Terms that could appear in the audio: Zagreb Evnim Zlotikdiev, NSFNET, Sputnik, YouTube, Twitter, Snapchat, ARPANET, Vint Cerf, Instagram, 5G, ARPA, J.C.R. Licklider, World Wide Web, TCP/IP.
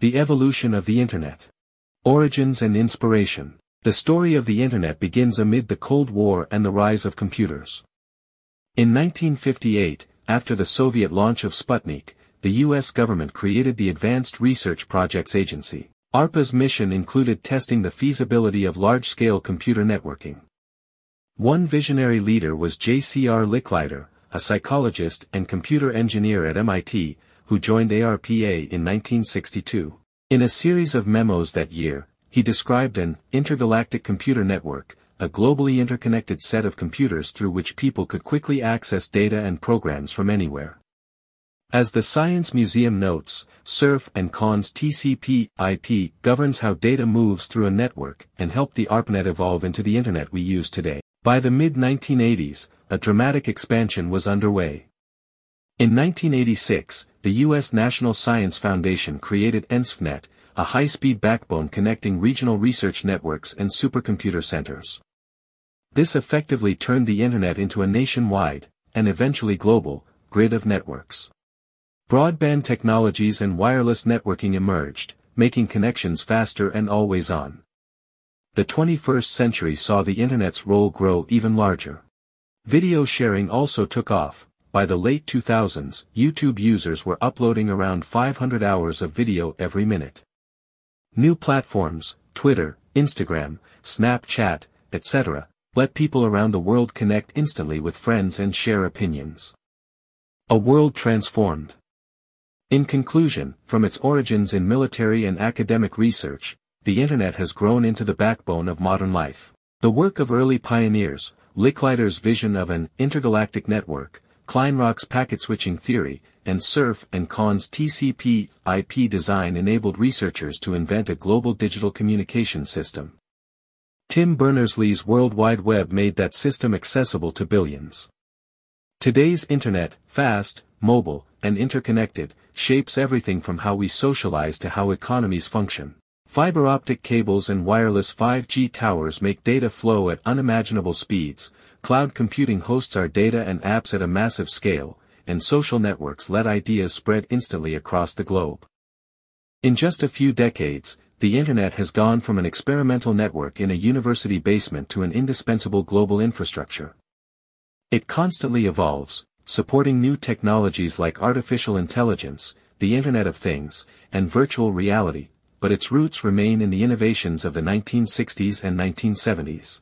The evolution of the Internet. Origins and inspiration. The story of the Internet begins amid the Cold War and the rise of computers. In 1958, after the Soviet launch of Sputnik, the U.S. government created the Advanced Research Projects Agency. ARPA's mission included testing the feasibility of large-scale computer networking. One visionary leader was J.C.R. Licklider, a psychologist and computer engineer at MIT, who joined ARPA in 1962. In a series of memos that year, he described an intergalactic computer network, a globally interconnected set of computers through which people could quickly access data and programs from anywhere. As the Science Museum notes, Cerf and Kahn's TCP/IP governs how data moves through a network and helped the ARPANET evolve into the Internet we use today. By the mid-1980s, a dramatic expansion was underway. In 1986, the U.S. National Science Foundation created NSFNET, a high-speed backbone connecting regional research networks and supercomputer centers. This effectively turned the Internet into a nationwide, and eventually global, grid of networks. Broadband technologies and wireless networking emerged, making connections faster and always on. The 21st century saw the Internet's role grow even larger. Video sharing also took off. By the late 2000s, YouTube users were uploading around 500 hours of video every minute. New platforms, Twitter, Instagram, Snapchat, etc., let people around the world connect instantly with friends and share opinions. A world transformed. In conclusion, from its origins in military and academic research, the Internet has grown into the backbone of modern life. The work of early pioneers, Licklider's vision of an intergalactic network, Kleinrock's packet switching theory, and Cerf and Kahn's TCP/IP design enabled researchers to invent a global digital communication system. Tim Berners-Lee's World Wide Web made that system accessible to billions. Today's Internet, fast, mobile, and interconnected, shapes everything from how we socialize to how economies function. Fiber optic cables and wireless 5G towers make data flow at unimaginable speeds, cloud computing hosts our data and apps at a massive scale, and social networks let ideas spread instantly across the globe. In just a few decades, the Internet has gone from an experimental network in a university basement to an indispensable global infrastructure. It constantly evolves, supporting new technologies like artificial intelligence, the Internet of Things, and virtual reality, but its roots remain in the innovations of the 1960s and 1970s.